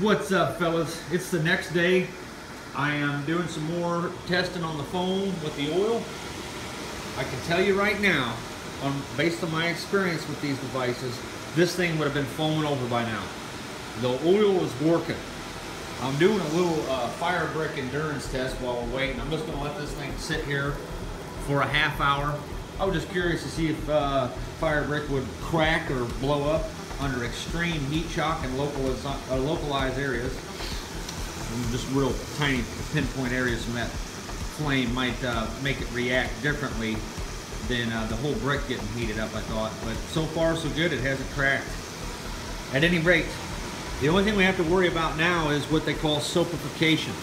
What's up, fellas? It's the next day. I am doing some more testing on the foam with the oil. I can tell you right now, based on my experience with these devices, this thing would have been foaming over by now. The oil is working. I'm doing a little fire brick endurance test while we're waiting. I'm just going to let this thing sit here for a half hour. I was just curious to see if fire brick would crack or blow up under extreme heat shock in localized areas. And just real tiny pinpoint areas from that flame might make it react differently than the whole brick getting heated up, I thought. But so far so good, it hasn't cracked. At any rate, the only thing we have to worry about now is what they call soapification.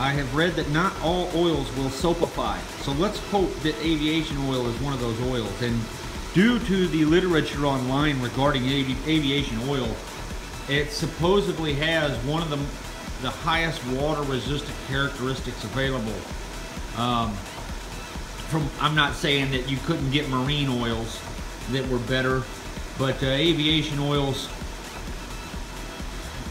I have read that not all oils will soapify, so let's hope that aviation oil is one of those oils. And due to the literature online regarding aviation oil, it supposedly has one of the highest water resistant characteristics available. I'm not saying that you couldn't get marine oils that were better, but aviation oils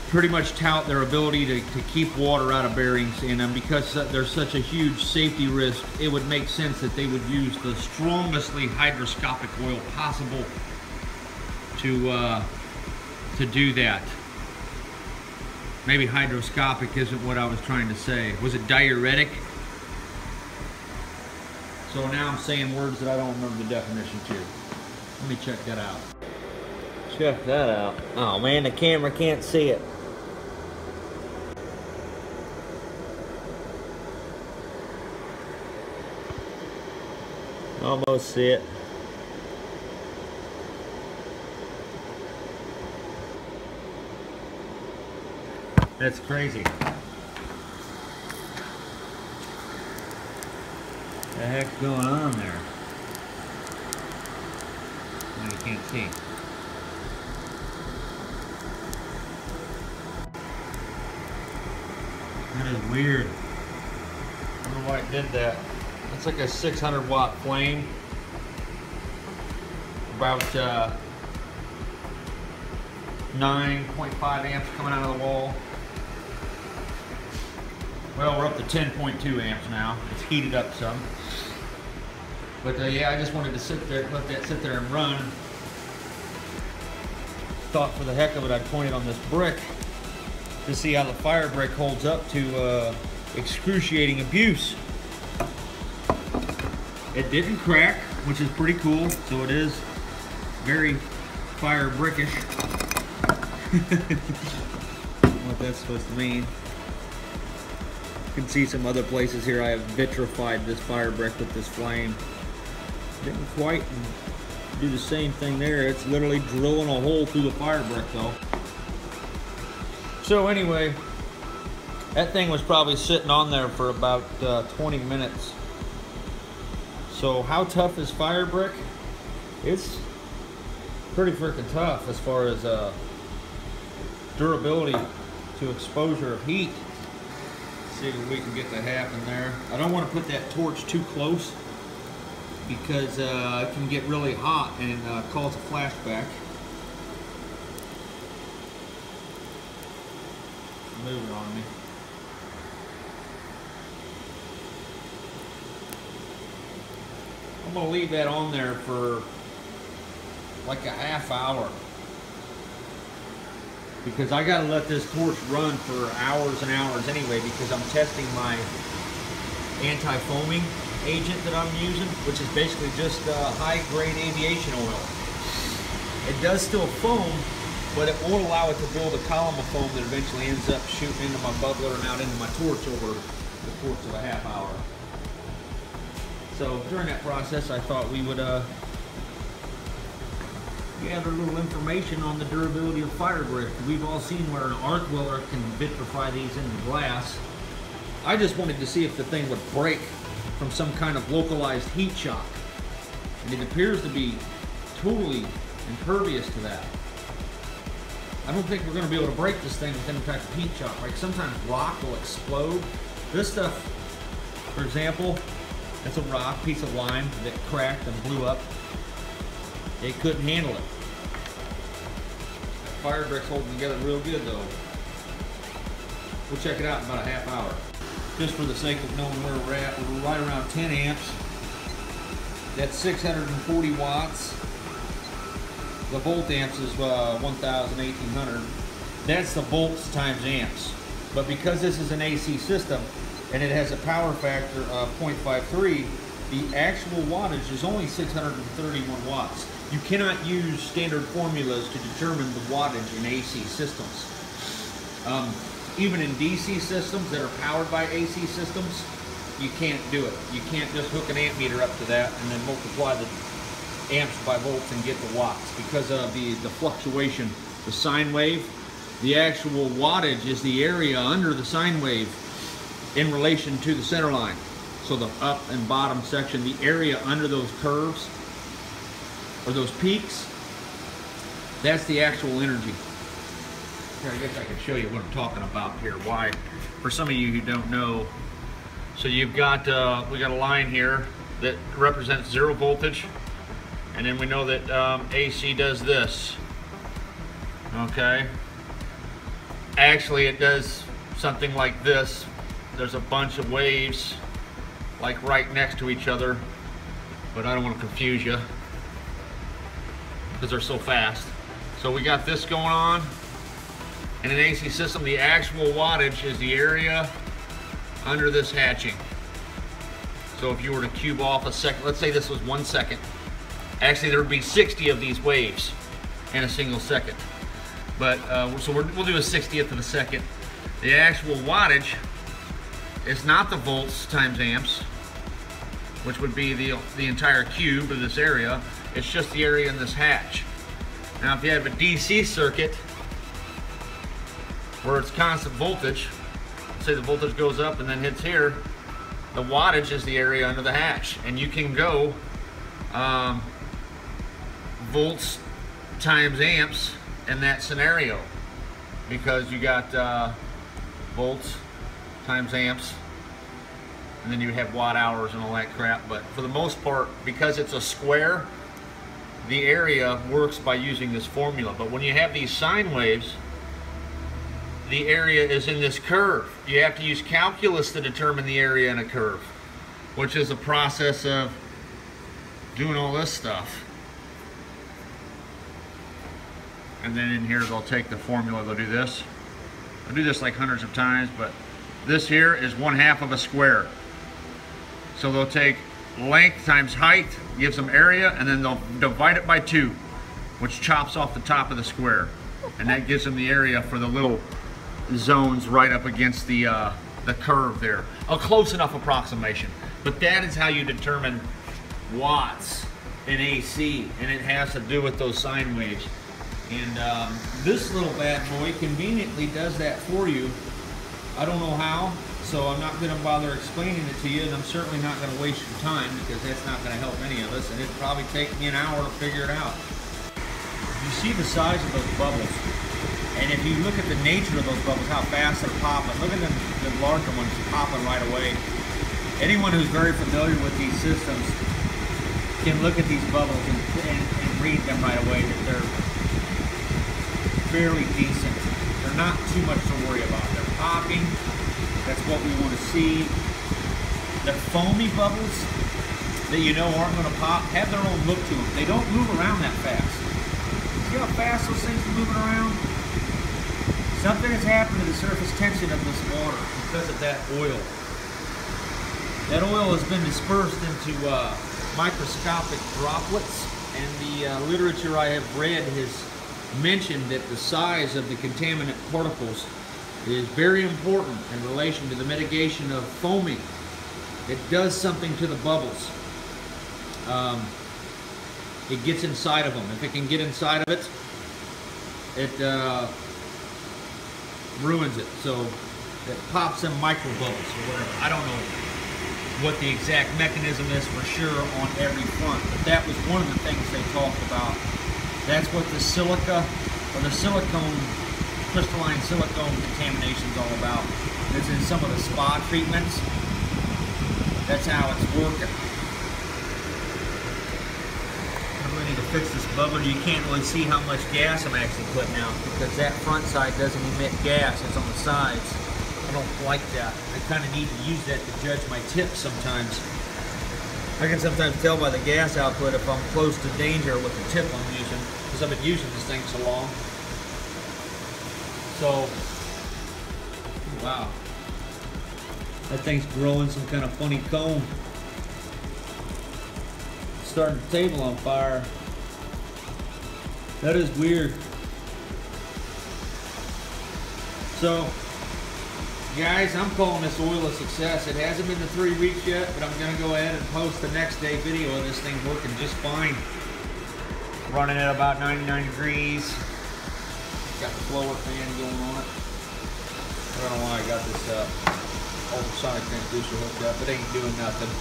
pretty much tout their ability to keep water out of bearings, and because there's such a huge safety risk, it would make sense that they would use the strongestly hygroscopic oil possible to do that. Maybe hygroscopic isn't what I was trying to say. Was it diuretic? So now I'm saying words that I don't remember the definition to. Let me check that out. Check that out. Oh man, the camera can't see it. Almost see it. That's crazy. What the heck's going on there? No, you can't see. That is weird. I don't know why it did that. That's like a 600 watt flame. About 9.5 amps coming out of the wall. Well, we're up to 10.2 amps now. It's heated up some. But yeah, I just wanted to let that sit there and run. Thought for the heck of it, I'd point it on this brick to see how the fire brick holds up to excruciating abuse. It didn't crack, which is pretty cool. So it is very fire brickish. What that's supposed to mean. You can see some other places here I have vitrified this fire brick with this flame. Didn't quite do the same thing there. It's literally drilling a hole through the fire brick though. So anyway, that thing was probably sitting on there for about 20 minutes. So how tough is fire brick? It's pretty freaking tough as far as durability to exposure of heat. See if we can get that happen there. I don't want to put that torch too close because it can get really hot and cause a flashback. Move it on me. I'm going to leave that on there for like a half hour, because I gotta let this torch run for hours and hours anyway, because I'm testing my anti-foaming agent that I'm using, which is basically just high-grade aviation oil. It does still foam, but it won't allow it to build a column of foam that eventually ends up shooting into my bubbler and out into my torch over the course of a half hour. So during that process, I thought we would gather a little information on the durability of fire brick. We've all seen where an arc welder can vitrify these into glass. I just wanted to see if the thing would break from some kind of localized heat shock. And it appears to be totally impervious to that. I don't think we're going to be able to break this thing with any type of heat shock. Like sometimes rock will explode. This stuff, for example, that's a rock, piece of lime that cracked and blew up. They couldn't handle it. That fire brick's holding together real good though. We'll check it out in about a half hour. Just for the sake of knowing where we're at, we're right around 10 amps. That's 640 watts. The volt amps is 1,800. That's the volts times amps. But because this is an AC system and it has a power factor of 0.53, the actual wattage is only 631 watts. You cannot use standard formulas to determine the wattage in AC systems. Even in DC systems that are powered by AC systems, you can't do it. You can't just hook an ammeter up to that and then multiply the amps by volts and get the watts because of the fluctuation. The sine wave, the actual wattage is the area under the sine wave in relation to the center line. So the up and bottom section, the area under those curves or those peaks, that's the actual energy. Here, I guess I can show you what I'm talking about here. Why? For some of you who don't know, so you've got we got a line here that represents zero voltage, and then we know that AC does this. Okay. Actually, it does something like this. There's a bunch of waves like right next to each other, but I don't want to confuse you because they're so fast. So we got this going on. In an AC system, the actual wattage is the area under this hatching. So if you were to cube off a second, let's say this was 1 second. Actually, there would be 60 of these waves in a single second. But we'll do a 60th of a second. The actual wattage is not the volts times amps, which would be the entire cube of this area. It's just the area in this hatch. Now, if you have a DC circuit, where it's constant voltage, say the voltage goes up and then hits here, the wattage is the area under the hatch, and you can go volts times amps in that scenario because you got volts times amps, and then you have watt hours and all that crap. But for the most part, because it's a square, the area works by using this formula. But when you have these sine waves, the area is in this curve. You have to use calculus to determine the area in a curve, which is a process of doing all this stuff. And then in here, they'll take the formula, they'll do this. I'll do this like hundreds of times, but this here is 1/2 of a square. So they'll take length times height, gives them area, and then they'll divide it by 2, which chops off the top of the square. And that gives them the area for the little zones right up against the curve there. A close enough approximation. But that is how you determine watts in AC, and it has to do with those sine waves. And this little bad boy conveniently does that for you. I don't know how, so I'm not going to bother explaining it to you, and I'm certainly not going to waste your time because that's not going to help any of us, and it'd probably take me an hour to figure it out. You see the size of those bubbles, and if you look at the nature of those bubbles, how fast they're popping, look at the larger ones popping right away. Anyone who's very familiar with these systems can look at these bubbles and read them right away that they're fairly decent. They're not too much to worry about. They're popping, that's what we want to see. The foamy bubbles that you know aren't going to pop have their own look to them. They don't move around that fast. See how fast those things are moving around? Something has happened to the surface tension of this water because of that oil. That oil has been dispersed into microscopic droplets, and the literature I have read has mentioned that the size of the contaminant particles is very important in relation to the mitigation of foaming. It does something to the bubbles. It gets inside of them. If it can get inside of it, it ruins it. So it pops in micro bubbles or whatever. I don't know what the exact mechanism is for sure on every front, but that was one of the things they talked about. That's what the silica or the silicone, crystalline silicone contamination is all about. It's in some of the spa treatments. That's how it's working. Need to fix this bubbler. You can't really see how much gas I'm actually putting out because that front side doesn't emit gas, it's on the sides. I don't like that. I kind of need to use that to judge my tip sometimes. I can sometimes tell by the gas output if I'm close to danger with the tip I'm using, because I've been using this thing so long. So, wow. That thing's growing some kind of funny cone. Starting the table on fire. That is weird. So, guys, I'm calling this oil a success. It hasn't been to 3 weeks yet, but I'm going to go ahead and post the next day video of this thing working just fine. Running at about 99 degrees. Got the blower fan going on it. I don't know why I got this ultrasonic transducer hooked up. It ain't doing nothing.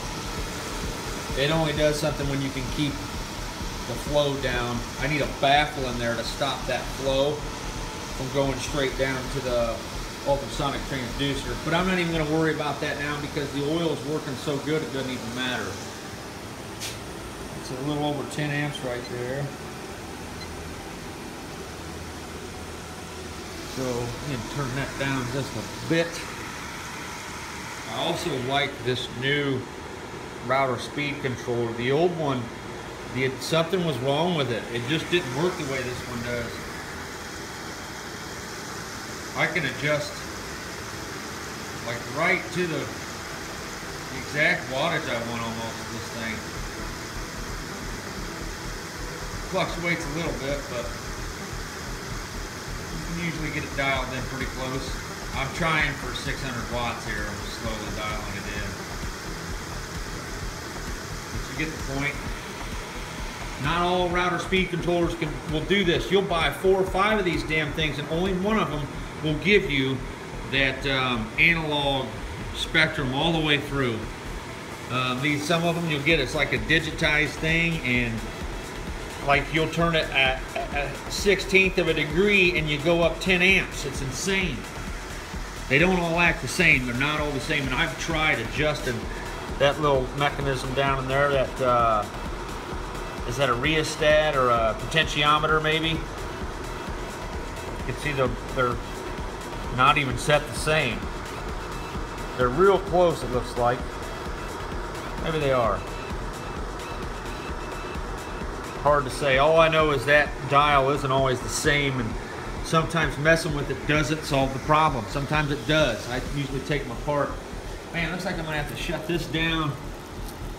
It only does something when you can keep the flow down. I need a baffle in there to stop that flow from going straight down to the ultrasonic transducer. But I'm not even going to worry about that now because the oil is working so good it doesn't even matter. It's a little over 10 amps right there. So I'm going to turn that down just a bit. I also like this new router speed controller. The old one, something was wrong with it. It just didn't work the way this one does. I can adjust like right to the exact wattage I want almost of this thing. Fluctuates a little bit, but you can usually get it dialed in pretty close. I'm trying for 600 watts here. I'm slowly dialing it in. But you get the point. Not all router speed controllers will do this. You'll buy 4 or 5 of these damn things, and only one of them will give you that analog spectrum all the way through. Some of them you'll get, it's like a digitized thing, and like you'll turn it at a 1/16th of a degree and you go up 10 amps. It's insane. They don't all act the same. They're not all the same, and I've tried adjusting that little mechanism down in there that... is that a rheostat or a potentiometer maybe? You can see they're not even set the same. They're real close, it looks like. Maybe they are. Hard to say. All I know is that dial isn't always the same, and sometimes messing with it doesn't solve the problem. Sometimes it does. I usually take them apart. Man, looks like I'm gonna have to shut this down.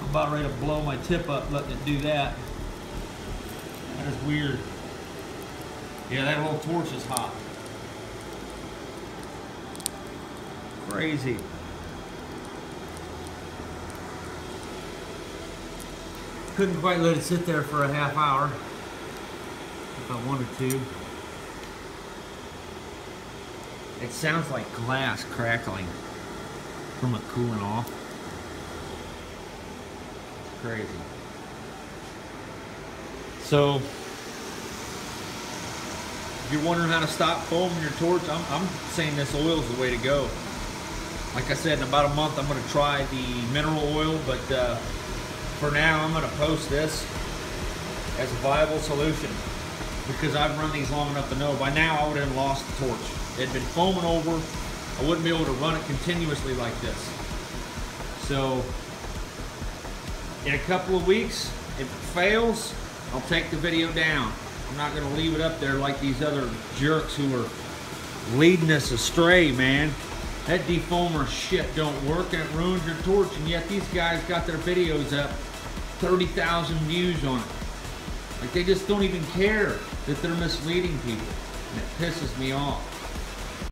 I'm about ready to blow my tip up letting it do that. That is weird. Yeah, that whole torch is hot. Crazy. Couldn't quite let it sit there for a half hour if I wanted to. It sounds like glass crackling from it cooling off. Crazy. So, if you're wondering how to stop foam in your torch, I'm saying this oil is the way to go. Like I said, in about a month I'm going to try the mineral oil, but for now I'm going to post this as a viable solution because I've run these long enough to know. By now I would have lost the torch. It had been foaming over. I wouldn't be able to run it continuously like this. So, in a couple of weeks, if it fails, I'll take the video down. I'm not gonna leave it up there like these other jerks who are leading us astray, man. That defoamer shit don't work and it ruins your torch, and yet these guys got their videos up 30,000 views on it. Like they just don't even care that they're misleading people, and it pisses me off.